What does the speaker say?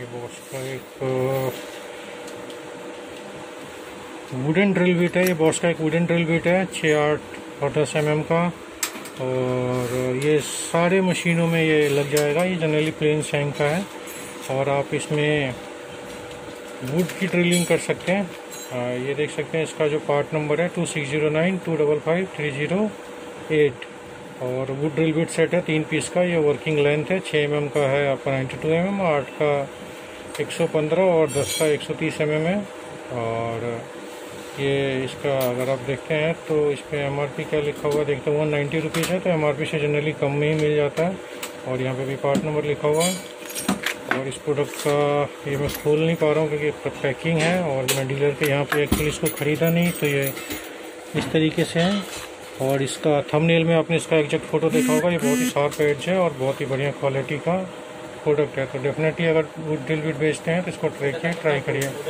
ये बॉश का एक वुडन ड्रिल बिट है, ये बॉश का एक वुडन ड्रिल बिट है 6 8 और 10 mm का। और ये सारे मशीनों में ये लग जाएगा। ये जनरली प्लेन सैंग का है और आप इसमें वुड की ड्रिलिंग कर सकते हैं। ये देख सकते हैं इसका जो पार्ट नंबर है 2609255308 और वुड ड्रिल बिट सेट है 3 पीस का। ये वर्किंग लेंथ है 6 mm का है आपका 92 mm, 8 का 115 और 10 का 130 mm है। और ये इसका अगर आप देखते हैं तो इस पर MRP क्या लिखा हुआ देखते हैं 190 रुपीज़ है, तो MRP से जनरली कम में ही मिल जाता है। और यहाँ पे भी पार्ट नंबर लिखा हुआ है। और इस प्रोडक्ट का ये मैं खोल नहीं पा रहा हूँ क्योंकि पैकिंग है और मैं डीलर के यहाँ पे एक्चुअली इसको ख़रीदा नहीं, तो ये इस तरीके से है। और इसका थंबनेल में आपने इसका एग्जैक्ट फ़ोटो देखा होगा। ये बहुत ही शार्प एज है और बहुत ही बढ़िया क्वालिटी का प्रोडक्ट है। तो डेफिनेटली अगर वुड ड्रिल बिट बेचते हैं तो इसको ट्राई करिए।